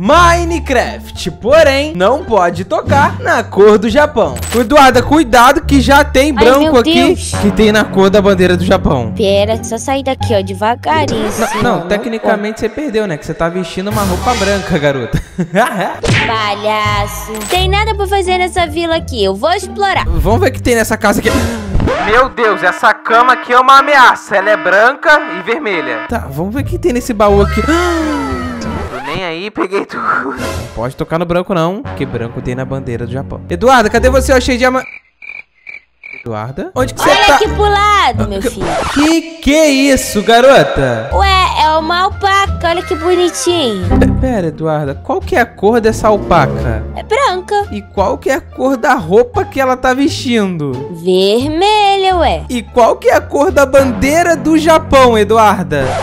Minecraft, porém, não pode tocar na cor do Japão. Eduarda, cuidado que já tem branco aqui, que tem na cor da bandeira do Japão. Pera, só sair daqui, ó, devagaríssimo. Não, tecnicamente você perdeu, né? Que você tá vestindo uma roupa branca, garota. Palhaço. Tem nada pra fazer nessa vila aqui, eu vou explorar. Vamos ver o que tem nessa casa aqui. Meu Deus, essa cama aqui é uma ameaça. Ela é branca e vermelha. Tá, vamos ver o que tem nesse baú aqui. Vem aí, peguei tudo. Não pode tocar no branco não, que branco tem na bandeira do Japão. Eduarda, cadê você? Eu achei diamante. Eduarda? Onde que você tá? Olha aqui pro lado, meu filho. Que é isso, garota? Ué, é uma alpaca, olha que bonitinho. Pera, Eduarda, qual que é a cor dessa alpaca? É branca. E qual que é a cor da roupa que ela tá vestindo? Vermelha, ué. E qual que é a cor da bandeira do Japão, Eduarda?